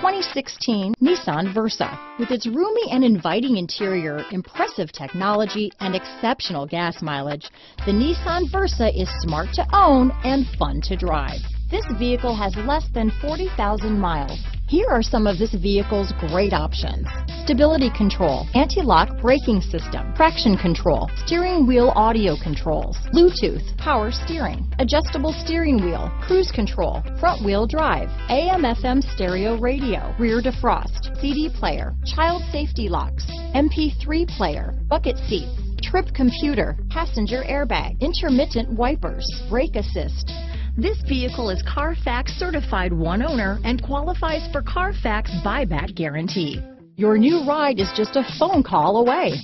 2016 Nissan Versa. With its roomy and inviting interior, impressive technology, and exceptional gas mileage, the Nissan Versa is smart to own and fun to drive. This vehicle has less than 40,000 miles. Here are some of this vehicle's great options: stability control, anti-lock braking system, traction control, steering wheel audio controls, Bluetooth, power steering, adjustable steering wheel, cruise control, front wheel drive, AM/FM stereo radio, rear defrost, CD player, child safety locks, MP3 player, bucket seats, trip computer, passenger airbag, intermittent wipers, brake assist. This vehicle is Carfax certified one owner and qualifies for Carfax buyback guarantee. Your new ride is just a phone call away.